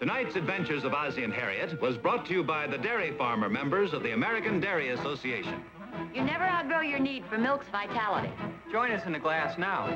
Tonight's Adventures of Ozzie and Harriet was brought to you by the dairy farmer members of the American Dairy Association. You never outgrow your need for milk's vitality. Join us in a glass now.